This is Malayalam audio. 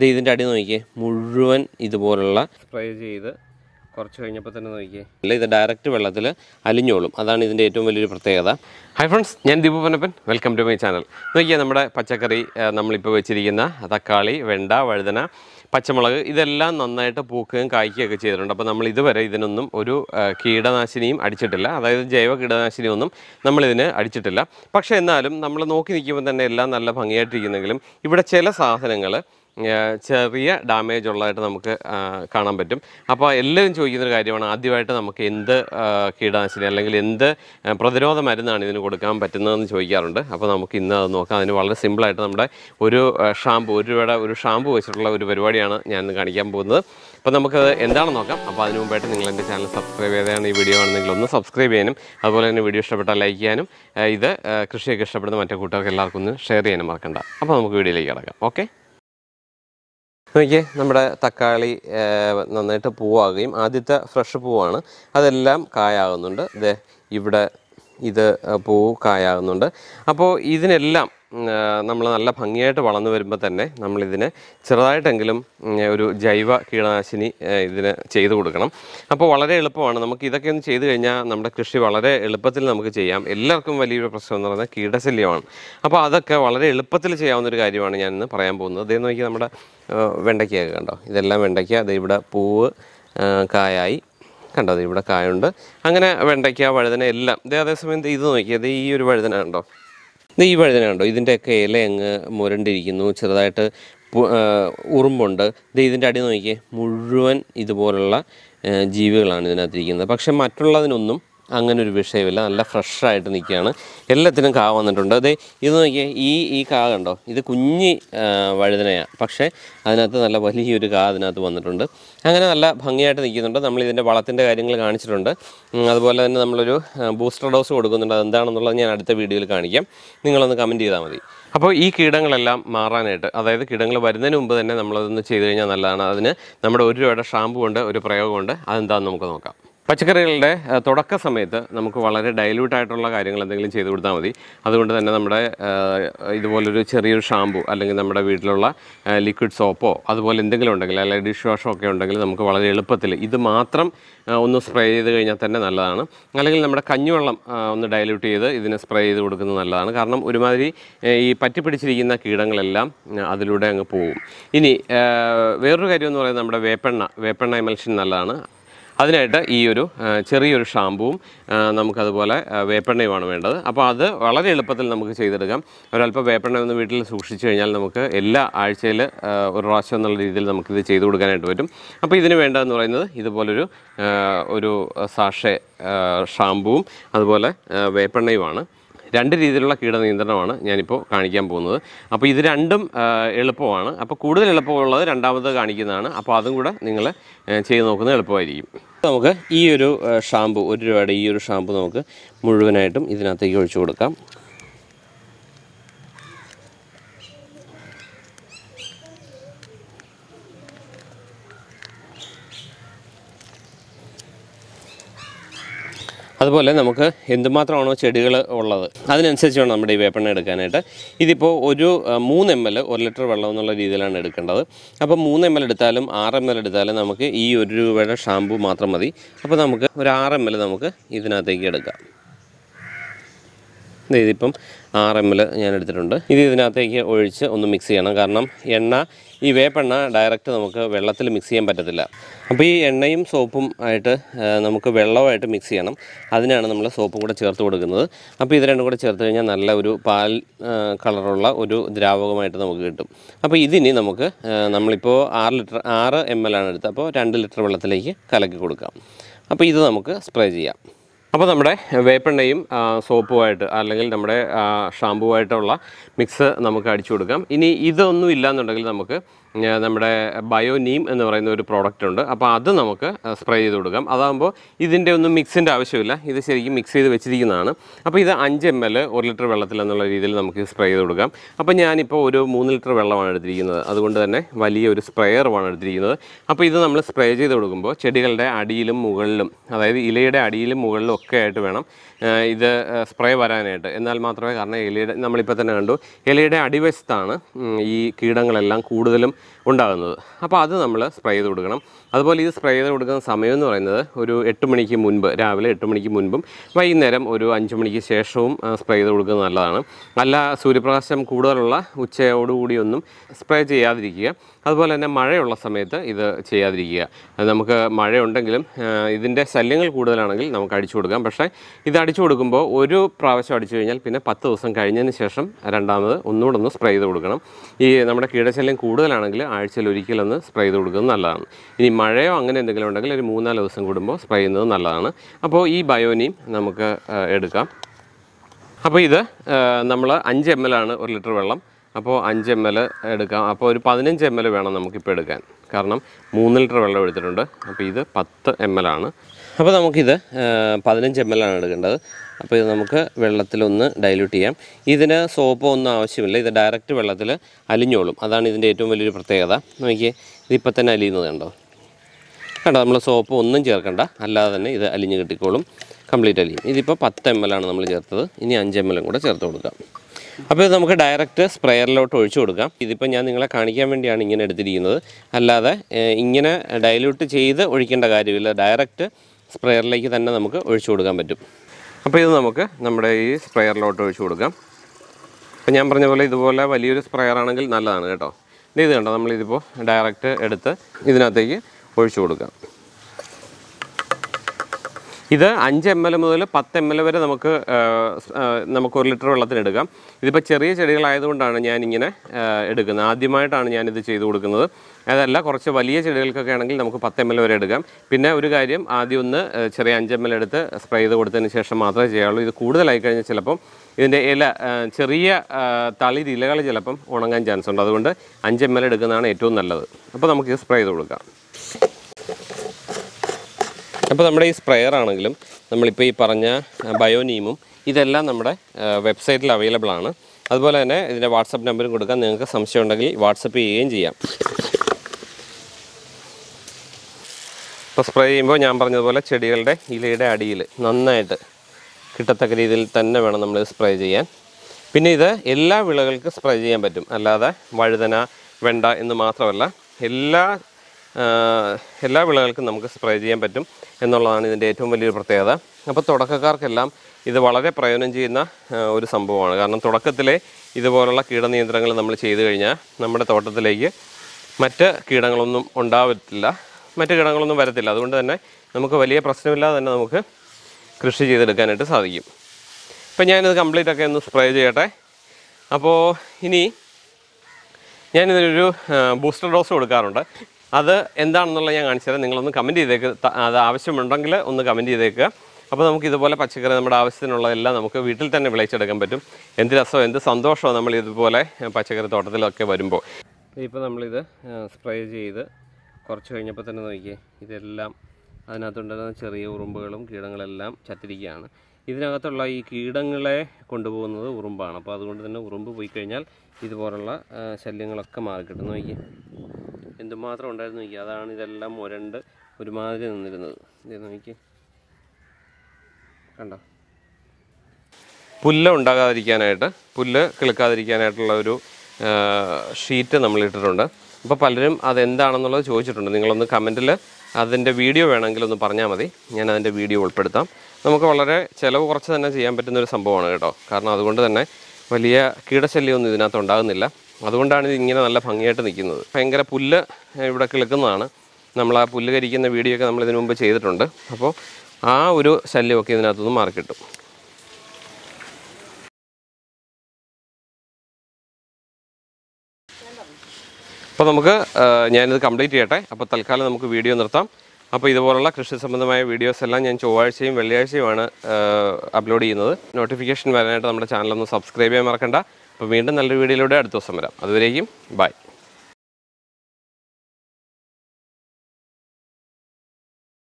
This is the Murruan is the Borla. Lay the director Valadilla, Alinolum, Adan is the Datum Village. Hi friends, Yan Deepu Ponnappan, welcome to my channel. No Yanamada, Pachakari, Namlipo Chirina, Atakali, Venda, Vardana, Pachamala, Idella, Nanata, Pokan, Kaiki, and upon Namli the Varadinum, Uru, Kidanasinim, Adicitella, the Java Kidanasium, Namalina, Adicitella, Pakshanalum, Namanoki given the Nella, Nalapanga Triangle, if a chella South Angela. Cheria damage or light on the Kanambetum. Upon 11 to either guide on Adivata in the Kidan in the Prodero the Madanan in the Kodakam, Patinan, Joyaranda, Apanamukina, Noka, and all simple item die, Uru shampoo, Uru shampoo, which is allowed to be very and Ganakam Buddha. Panamaka Endanoka, upon new better England channel, subscribe any video on the Global, subscribe him, upon any video Shabata like Yanum, either Krishaka Shabata Matakuta, Larkun, Sherry and Markanda. Upon Gudilaga, okay? Okay, നമ്മുടെ തക്കാളി നന്നായിട്ട് പൂവാകും ആദ്യത്തെ ഫ്രഷ് പൂവാണ് അതെല്ലാം കായാകുന്നുണ്ട് ദേ ഇവിടെ ഇത് പൂ കായാകുന്നുണ്ട് അപ്പോൾ ഇതിനെല്ലാം നമ്മൾ നല്ല ഭംഗിയായിട്ട് വളർന്നു വരുമ്പോൾ തന്നെ നമ്മൾ ഇതിനെ ചെറുതായിട്ടെങ്കിലും ഒരു ജൈവ കീടനാശിനി ഇതിനെ ചെയ്തു കൊടുക്കണം അപ്പോൾ വളരെ എളുപ്പമാണ് നമുക്ക് ഇതൊക്കെ ഒന്ന് ചെയ്തു കഴിഞ്ഞാൽ നമ്മുടെ കൃഷി വളരെ എളുപ്പത്തിൽ നമുക്ക് ചെയ്യാം എല്ലാവർക്കും വലിയൊരു പ്രശ്നം എന്ന് പറയുന്നത് കീടശല്യമാണ് അപ്പോൾ അതൊക്കെ വളരെ എളുപ്പത്തിൽ ചെയ്യാവുന്ന ഒരു കാര്യമാണ് ഞാൻ ഇന്ന് പറയാൻ പോകുന്നത് ദേ നോക്കി നമ്മുടെ വെണ്ടയ്ക്ക കണ്ടോ ഇതെല്ലാം വെണ്ടയ്ക്ക ദേ ഇവിടെ പൂവ് കായായി കണ്ടോ ദേ ഇവിടെ കായുണ്ട് അങ്ങനെ വെണ്ടയ്ക്ക വഴുതന എല്ലാം ദേ അതേസമയം ഇത് നോക്കി ദേ ഈ ഒരു വഴുതന കണ്ടോ The Ivadanando isn't a Kalang Morandino, Chadata Urumbonda, they isn't Adinoke, Murruan is the Borla, Givelan in Adrian, the Paksha Matula Nunum, Angan Vishevilla, La Fresh Ride Nikana, Elatin Kavan and Ronda, they isn't E. Kagando, the Kuni Vadana, Paksha, another Lavali Udiga, another one Ronda, Angana Hangata the Gizanda, Namely the Balatin, the Idling Garnish Ronda, അതുപോലെ തന്നെ നമ്മൾ ഒരു ബൂസ്റ്റർ ഡോസ് കൊടുക്കുന്നുണ്ട് എന്താണെന്നുള്ളത് ഞാൻ അടുത്ത വീഡിയോയിൽ കാണിക്കാം നിങ്ങൾ ഒന്ന് കമന്റ് ചെയ്താൽ മതി അപ്പോൾ ഈ കീടങ്ങളെല്ലാം മാറാനായിട്ട് അതായത് കീടങ്ങൾ വരുന്നതിന് മുൻപ് തന്നെ നമ്മൾ അതൊന്ന് ചെയ്തു കഴിഞ്ഞാൽ നല്ലതാണ് അതിന് നമ്മുടെ ഒരു രൂപയുടെ ഷാമ്പൂ ഉണ്ട് ഒരു പ്രയോഗം ഉണ്ട് അതെന്താണെന്ന് നമുക്ക് നോക്കാം പച്ചക്കറികളുടെ തുടക്ക സമയത്ത് നമുക്ക് വളരെ ഡൈലൂട്ട് ആയിട്ടുള്ള കാര്യങ്ങൾ എന്തെങ്കിലും ചെയ്തു കൊടുത്താൽ മതി അതുകൊണ്ട് തന്നെ നമ്മുടെ ഇതുപോലൊരു ചെറിയൊരു ഷാമ്പൂ അല്ലെങ്കിൽ നമ്മുടെ വീട്ടിലുള്ള ലിക്വിഡ് സോപ്പോ അതുപോലെ എന്തെങ്കിലും ഉണ്ടെങ്കിൽ അല്ലെങ്കിൽ ഡിഷ് വാഷോ ഒക്കെ ഉണ്ടെങ്കിൽ നമുക്ക് വളരെ എളുപ്പത്തിൽ ഇത് മാത്രം ഒന്ന് സ്പ്രേ ചെയ്തു കഴിഞ്ഞാൽ തന്നെ നല്ലതാണ് അല്ലെങ്കിൽ നമ്മുടെ കഞ്ഞിവെള്ളം ഒന്ന് ഡൈലൂട്ട് ചെയ്ത് ഇതിനെ സ്പ്രേ ചെയ്ത് കൊടുക്കുന്നത് നല്ലതാണ് കാരണം ഒരുമാതിരി ഈ പറ്റി പിടിച്ചിരിക്കുന്ന കീടങ്ങളെല്ലാം അതിലൂടെ അങ്ങ് പോകും ഇനി വേറൊരു കാര്യം എന്ന് പറയുന്നത് നമ്മുടെ വേപ്പെണ്ണ എമൽഷൻ നല്ലതാണ് അതിനായിട്ട് ഈ ഒരു ചെറിയൊരു ഷാമ്പൂവും നമുക്ക് അതുപോലെ വേപ്പെണ്ണയുമാണ് വേണ്ടത് അപ്പോൾ അത് വളരെ എളുപ്പത്തിൽ നമുക്ക് ചെയ്തെടുക്കാം ഒരൽപ്പം വേപ്പെണ്ണ ഒന്ന് വീട്ടിൽ സൂക്ഷിച്ചു കഴിഞ്ഞാൽ നമുക്ക് എല്ലാ ആഴ്ചയിൽ ഒരു പ്രാവശ്യം എന്നുള്ള രീതിയിൽ നമുക്ക് ഇത് ചെയ്തു കൊടുക്കാനായിട്ട് പറ്റും അപ്പോൾ ഇതിന് വേണ്ടതെന്ന് പറയുന്നത് ഇതുപോലൊരു ഒരു സാഷേ ഷാമ്പൂവും അതുപോലെ വേപ്പെണ്ണയുമാണ് രണ്ട് രീതിയിലുള്ള കീടനിയന്ത്രണമാണ് ഞാനിപ്പോൾ കാണിക്കാൻ പോകുന്നത് അപ്പോൾ ഇത് രണ്ടും എളുപ്പമാണ് അപ്പോൾ കൂടുതൽ എളുപ്പമുള്ളത് രണ്ടാമത്തെ കാണിക്കുന്നതാണ് അപ്പോൾ അതും കൂടെ നിങ്ങൾ ചെയ്തു നോക്കുന്നത് എളുപ്പമായിരിക്കും നമുക്ക് ഈ ഒരു ഷാമ്പൂ ഒരു രൂപയുടെ ഈ ഒരു ഷാമ്പൂ നമുക്ക് മുഴുവനായിട്ടും ഇതിനകത്തേക്ക് ഒഴിച്ചു കൊടുക്കാം അതുപോലെ നമുക്ക് എന്തുമാത്രമാണോ ചെടികൾ ഉള്ളത് അതിനനുസരിച്ച് വേണം നമ്മുടെ ഈ വേപ്പെണ്ണ എടുക്കാനായിട്ട് ഇതിപ്പോൾ ഒരു 3 ml 1 ലിറ്റർ വെള്ളം എന്നുള്ള രീതിയിലാണ് എടുക്കേണ്ടത് അപ്പോൾ 3 ml എടുത്താലും 6 ml എടുത്താലും നമുക്ക് ഈ 1 രൂപയുടെ ഷാമ്പൂ മാത്രം മതി അപ്പോൾ നമുക്ക് ഒരു 6 ml നമുക്ക് ഇതിനകത്തേക്ക് എടുക്കാം ഇതിപ്പം 6 ml ഞാൻ എടുത്തിട്ടുണ്ട് ഇത് ഇതിനകത്തേക്ക് ഒഴിച്ച് ഒന്ന് മിക്സ് ചെയ്യണം കാരണം എണ്ണ ഈ വേപ്പെണ്ണ ഡയറക്റ്റ് നമുക്ക് വെള്ളത്തിൽ മിക്സ് ചെയ്യാൻ പറ്റത്തില്ല അപ്പോൾ ഈ എണ്ണയും സോപ്പും ആയിട്ട് നമുക്ക് വെള്ളവുമായിട്ട് മിക്സ് ചെയ്യണം അതിനാണ് നമ്മൾ സോപ്പും കൂടെ ചേർത്ത് കൊടുക്കുന്നത് അപ്പോൾ ഇത് രണ്ടും കൂടെ ചേർത്ത് കഴിഞ്ഞാൽ നല്ല ഒരു പാൽ കളറുള്ള ഒരു ദ്രാവകമായിട്ട് നമുക്ക് കിട്ടും അപ്പോൾ ഇതിനി നമുക്ക് നമ്മളിപ്പോൾ 6 ml ആണ് എടുത്തത് അപ്പോൾ 2 ലിറ്റർ വെള്ളത്തിലേക്ക് കലക്കി കൊടുക്കാം അപ്പോൾ ഇത് നമുക്ക് സ്പ്രേ ചെയ്യാം അപ്പോൾ നമ്മുടെ വേപ്പെണ്ണയും സോപ്പുമായിട്ട് അല്ലെങ്കിൽ നമ്മുടെ ഷാമ്പൂവായിട്ടുള്ള മിക്സ് നമുക്ക് അടിച്ചു കൊടുക്കാം ഇനി ഇതൊന്നും ഇല്ലാന്നുണ്ടെങ്കിൽ നമുക്ക് നമ്മുടെ ബയോ നീം എന്ന് പറയുന്ന ഒരു പ്രോഡക്റ്റ് ഉണ്ട് അപ്പോൾ അത് നമുക്ക് സ്പ്രേ ചെയ്ത് കൊടുക്കാം അതാകുമ്പോൾ ഇതിൻ്റെ ഒന്നും മിക്സിൻ്റെ ആവശ്യമില്ല ഇത് ശരിക്കും മിക്സ് ചെയ്ത് വെച്ചിരിക്കുന്നതാണ് അപ്പോൾ ഇത് 5 ml 1 ലിറ്റർ വെള്ളത്തിൽ എന്നുള്ള രീതിയിൽ നമുക്ക് സ്പ്രേ ചെയ്ത് കൊടുക്കാം അപ്പോൾ ഞാനിപ്പോൾ ഒരു 3 ലിറ്റർ വെള്ളമാണ് എടുത്തിരിക്കുന്നത് അതുകൊണ്ട് തന്നെ വലിയൊരു സ്പ്രേയറുമാണ് എടുത്തിരിക്കുന്നത് അപ്പോൾ ഇത് നമ്മൾ സ്പ്രേ ചെയ്ത് കൊടുക്കുമ്പോൾ ചെടികളുടെ അടിയിലും മുകളിലും അതായത് ഇലയുടെ അടിയിലും മുകളിലും ഒക്കെ ആയിട്ട് വേണം ഇത് സ്പ്രേ വരാനായിട്ട് എന്നാൽ മാത്രമേ കാരണം ഇലയുടെ നമ്മളിപ്പോൾ തന്നെ കണ്ടു ഇലയുടെ അടിവശത്താണ് ഈ കീടങ്ങളെല്ലാം കൂടുതലും ഉണ്ടാകുന്നത്. അപ്പോൾ അത് നമ്മൾ സ്പ്രേ ചെയ്ത് കൊടുക്കണം. അതുപോലെ ഇത് സ്പ്രേ ചെയ്ത് കൊടുക്കുന്ന സമയം എന്ന് പറയുന്നത് ഒരു 8 മണിക്ക് മുൻപ്, രാവിലെ 8 മണിക്ക് മുൻപും വൈകുന്നേരം ഒരു 5 മണിക്ക് ശേഷവും സ്പ്രേ ചെയ്ത് കൊടുക്കുന്നത് നല്ലതാണ്. നല്ല സൂര്യപ്രകാശം കൂടുതലുള്ള ഉച്ചയോടുകൂടിയൊന്നും സ്പ്രേ ചെയ്യാതിരിക്കുക. അതുപോലെ തന്നെ മഴയുള്ള സമയത്ത് ഇത് ചെയ്യാതിരിക്കുക. നമുക്ക് മഴയുണ്ടെങ്കിലും ഇതിൻ്റെ ശല്യങ്ങൾ കൂടുതലാണെങ്കിൽ നമുക്ക് അടിച്ചു കൊടുക്കാം. പക്ഷേ ഇത് അടിച്ചു കൊടുക്കുമ്പോൾ ഒരു പ്രാവശ്യം അടിച്ചു കഴിഞ്ഞാൽ പിന്നെ 10 ദിവസം കഴിഞ്ഞതിന് ശേഷം രണ്ടാമത് ഒന്നുകൂടെ ഒന്ന് സ്പ്രേ ചെയ്ത് കൊടുക്കണം. ഈ നമ്മുടെ കീടശല്യം കൂടുതലാണെങ്കിൽ ആഴ്ചയിൽ ഒരിക്കലൊന്ന് സ്പ്രേ ചെയ്ത് കൊടുക്കുന്നത് നല്ലതാണ്. ഇനി മഴയോ അങ്ങനെ എന്തെങ്കിലും ഉണ്ടെങ്കിൽ ഒരു 3-4 ദിവസം കൂടുമ്പോൾ സ്പ്രേ ചെയ്യുന്നത് നല്ലതാണ്. അപ്പോൾ ഈ ബയോ നീം നമുക്ക് എടുക്കാം. അപ്പോൾ ഇത് നമ്മൾ 5 ml ആണ് 1 ലിറ്റർ വെള്ളം. അപ്പോൾ 5 ml എടുക്കാം. അപ്പോൾ ഒരു 15 ml വേണം നമുക്കിപ്പോൾ എടുക്കാൻ, കാരണം 3 ലിറ്റർ വെള്ളം എടുത്തിട്ടുണ്ട്. അപ്പോൾ ഇത് 10 ml ആണ്. അപ്പോൾ നമുക്കിത് 15 ml ആണ് എടുക്കേണ്ടത്. അപ്പോൾ ഇത് നമുക്ക് വെള്ളത്തിലൊന്ന് ഡൈല്യൂട്ട് ചെയ്യാം. ഇതിന് സോപ്പോ ഒന്നും ആവശ്യമില്ല, ഇത് ഡയറക്റ്റ് വെള്ളത്തിൽ അലിഞ്ഞോളും. അതാണ് ഇതിൻ്റെ ഏറ്റവും വലിയൊരു പ്രത്യേകത. നോക്കിയേ, ഇതിപ്പോൾ തന്നെ അലിയുന്നത് കണ്ടോ കണ്ടോ. നമ്മൾ സോപ്പ് ഒന്നും ചേർക്കണ്ട, അല്ലാതെ തന്നെ ഇത് അലിഞ്ഞ് കിട്ടിക്കോളും, കംപ്ലീറ്റ് അലിയും. ഇതിപ്പോൾ 10 ml ആണ് നമ്മൾ ചേർത്തത്, ഇനി 5 ml കൂടെ ചേർത്ത് കൊടുക്കാം. അപ്പോൾ ഇത് നമുക്ക് ഡയറക്റ്റ് സ്പ്രെയറിലോട്ട് ഒഴിച്ചു കൊടുക്കാം. ഇതിപ്പോൾ ഞാൻ നിങ്ങളെ കാണിക്കാൻ വേണ്ടിയാണ് ഇങ്ങനെ എടുത്തിരിക്കുന്നത്, അല്ലാതെ ഇങ്ങനെ ഡൈല്യൂട്ട് ചെയ്ത് ഒഴിക്കേണ്ട കാര്യമില്ല. ഡയറക്റ്റ് സ്പ്രെയറിലേക്ക് തന്നെ നമുക്ക് ഒഴിച്ചു കൊടുക്കാൻ പറ്റും. അപ്പോൾ ഇത് നമുക്ക് നമ്മുടെ ഈ സ്പ്രെയറിലോട്ട് ഒഴിച്ചു കൊടുക്കാം. അപ്പോൾ ഞാൻ പറഞ്ഞ പോലെ ഇതുപോലെ വലിയൊരു സ്പ്രെയറാണെങ്കിൽ നല്ലതാണ് കേട്ടോ. ഇത് കണ്ടോ, നമ്മളിതിപ്പോൾ ഡയറക്റ്റ് എടുത്ത് ഇതിനകത്തേക്ക് ഒഴിച്ചു കൊടുക്കാം. ഇത് 5 ml മുതൽ 10 ml വരെ നമുക്ക് 1 ലിറ്റർ വെള്ളത്തിനെടുക്കാം. ഇതിപ്പോൾ ചെറിയ ചെടികളായതുകൊണ്ടാണ് ഞാനിങ്ങനെ എടുക്കുന്നത്. ആദ്യമായിട്ടാണ് ഞാനിത് ചെയ്തു കൊടുക്കുന്നത്. അതല്ല, കുറച്ച് വലിയ ചെടികൾക്കൊക്കെ ആണെങ്കിൽ നമുക്ക് 10 ml വരെ എടുക്കാം. പിന്നെ ഒരു കാര്യം, ആദ്യം ഒന്ന് ചെറിയ 5 ml എടുത്ത് സ്പ്രേ ചെയ്ത് കൊടുത്തതിന് ശേഷം മാത്രമേ ചെയ്യാവുള്ളൂ. ഇത് കൂടുതലായി കഴിഞ്ഞാൽ ചിലപ്പം ഇതിൻ്റെ ഇല, ചെറിയ തളിരിലകൾ ചിലപ്പം ഉണങ്ങാൻ ചാൻസ് ഉണ്ട്. അതുകൊണ്ട് 5 ml എടുക്കുന്നതാണ് ഏറ്റവും നല്ലത്. അപ്പോൾ നമുക്ക് ഇത് സ്പ്രേ ചെയ്ത് കൊടുക്കാം. അപ്പോൾ നമ്മുടെ ഈ സ്പ്രെയർ ആണെങ്കിലും നമ്മളിപ്പോൾ ഈ പറഞ്ഞ ബയോ നീമും ഇതെല്ലാം നമ്മുടെ വെബ്സൈറ്റിൽ അവൈലബിൾ ആണ്. അതുപോലെ തന്നെ ഇതിൻ്റെ വാട്സപ്പ് നമ്പറും കൊടുക്കാം. നിങ്ങൾക്ക് സംശയം ഉണ്ടെങ്കിൽ വാട്സപ്പ് ചെയ്യുകയും ചെയ്യാം. ഇപ്പോൾ സ്പ്രേ ചെയ്യുമ്പോൾ ഞാൻ പറഞ്ഞതുപോലെ ചെടികളുടെ ഇലയുടെ അടിയിൽ നന്നായിട്ട് കിട്ടത്തക്ക രീതിയിൽ തന്നെ വേണം നമ്മൾ സ്പ്രേ ചെയ്യാൻ. പിന്നെ ഇത് എല്ലാ വിളകൾക്കും സ്പ്രേ ചെയ്യാൻ പറ്റും, അല്ലാതെ വഴുതന, വെണ്ട എന്ന് മാത്രമല്ല എല്ലാ വിളകൾക്കും നമുക്ക് സ്പ്രേ ചെയ്യാൻ പറ്റും എന്നുള്ളതാണ് ഇതിൻ്റെ ഏറ്റവും വലിയൊരു പ്രത്യേകത. അപ്പോൾ തുടക്കക്കാർക്കെല്ലാം ഇത് വളരെ പ്രയോജനം ചെയ്യുന്ന ഒരു സംഭവമാണ്. കാരണം തുടക്കത്തിലെ ഇതുപോലുള്ള കീടനിയന്ത്രണങ്ങൾ നമ്മൾ ചെയ്തു കഴിഞ്ഞാൽ നമ്മുടെ തോട്ടത്തിലേക്ക് മറ്റ് കീടങ്ങളൊന്നും ഉണ്ടാവത്തില്ല, മറ്റ് കീടങ്ങളൊന്നും വരത്തില്ല. അതുകൊണ്ട് തന്നെ നമുക്ക് വലിയ പ്രശ്നമില്ലാതെ തന്നെ നമുക്ക് കൃഷി ചെയ്തെടുക്കാനായിട്ട് സാധിക്കും. അപ്പോൾ ഞാനിത് കംപ്ലീറ്റ് ഒക്കെ ഒന്ന് സ്പ്രേ ചെയ്യട്ടെ. അപ്പോൾ ഇനി ഞാനിതിനൊരു ബൂസ്റ്റർ ഡോസ് കൊടുക്കാറുണ്ട്. അത് എന്താണെന്നുള്ളത് ഞാൻ കാണിച്ചു തരാം. നിങ്ങളൊന്ന് കമൻറ്റ് ചെയ്തേക്കുക, അത് ആവശ്യമുണ്ടെങ്കിൽ ഒന്ന് കമൻറ്റ് ചെയ്തേക്കുക. അപ്പോൾ നമുക്ക് ഇതുപോലെ പച്ചക്കറി നമ്മുടെ ആവശ്യത്തിനുള്ളതെല്ലാം നമുക്ക് വീട്ടിൽ തന്നെ വിളയിച്ചെടുക്കാൻ പറ്റും. എന്ത് രസമോ, എന്ത് സന്തോഷമോ നമ്മൾ ഇതുപോലെ പച്ചക്കറി തോട്ടത്തിലൊക്കെ വരുമ്പോൾ. ഇപ്പോൾ നമ്മളിത് സ്പ്രേ ചെയ്ത് കുറച്ച് കഴിഞ്ഞപ്പോൾ തന്നെ നോക്കിയേ, ഇതെല്ലാം അതിനകത്തുണ്ടായിരുന്ന ചെറിയ ഉറുമ്പുകളും കീടങ്ങളെല്ലാം ചത്തിരിക്കുകയാണ്. ഇതിനകത്തുള്ള ഈ കീടങ്ങളെ കൊണ്ടുപോകുന്നത് ഉറുമ്പാണ്. അപ്പോൾ അതുകൊണ്ട് തന്നെ ഉറുമ്പ് പോയി കഴിഞ്ഞാൽ ഇതുപോലുള്ള ശല്യങ്ങളൊക്കെ മാറിക്കിട്ടും. നോക്കിയേ എന്തുമാത്രം ഉണ്ടായിരുന്നു നോക്കി. അതാണ് ഇതെല്ലാം മുരണ്ട് ഒരുമാതിരി നിന്നിരുന്നത്. ഇത് നോക്കി കണ്ടോ. പുല്ല് ഉണ്ടാകാതിരിക്കാനായിട്ട്, പുല്ല് കിളുക്കാതിരിക്കാനായിട്ടുള്ള ഒരു ഷീറ്റ് നമ്മൾ ഇട്ടിട്ടുണ്ട്. അപ്പോൾ പലരും അതെന്താണെന്നുള്ളത് ചോദിച്ചിട്ടുണ്ട്. നിങ്ങളൊന്ന് കമൻറ്റിൽ അതിൻ്റെ വീഡിയോ വേണമെങ്കിലൊന്ന് പറഞ്ഞാൽ മതി, ഞാൻ അതിൻ്റെ വീഡിയോ ഉൾപ്പെടുത്താം. നമുക്ക് വളരെ ചിലവ് കുറച്ച് തന്നെ ചെയ്യാൻ പറ്റുന്നൊരു സംഭവമാണ് കേട്ടോ. കാരണം അതുകൊണ്ട് തന്നെ വലിയ കീടശല്യമൊന്നും ഇതിനകത്ത് ഉണ്ടാകുന്നില്ല. അതുകൊണ്ടാണ് ഇത് ഇങ്ങനെ നല്ല ഭംഗിയായിട്ട് നിൽക്കുന്നത്. ഭയങ്കര പുല്ല് ഇവിടെ കിളുക്കുന്നതാണ്. നമ്മൾ ആ പുല്ല് കരിക്കുന്ന വീഡിയോ ഒക്കെ നമ്മൾ ഇതിനു മുമ്പ് ചെയ്തിട്ടുണ്ട്. അപ്പോൾ ആ ഒരു ശല്യമൊക്കെ ഇതിനകത്തുനിന്ന് മാറി കിട്ടും. അപ്പോൾ നമുക്ക് ഞാനിത് കംപ്ലീറ്റ് ചെയ്യട്ടെ. അപ്പോൾ തൽക്കാലം നമുക്ക് വീഡിയോ നിർത്താം. അപ്പോൾ ഇതുപോലുള്ള കൃഷി സംബന്ധമായ വീഡിയോസ് എല്ലാം ഞാൻ ചൊവ്വാഴ്ചയും വെള്ളിയാഴ്ചയുമാണ് അപ്ലോഡ് ചെയ്യുന്നത്. നോട്ടിഫിക്കേഷൻ വരാനായിട്ട് നമ്മുടെ ചാനലൊന്ന് സബ്സ്ക്രൈബ് ചെയ്യാൻ മറക്കണ്ട. അപ്പോൾ വീണ്ടും നല്ലൊരു വീഡിയോയിലൂടെ അടുത്ത ദിവസം വരാം. അതുവരേക്കും ബൈ.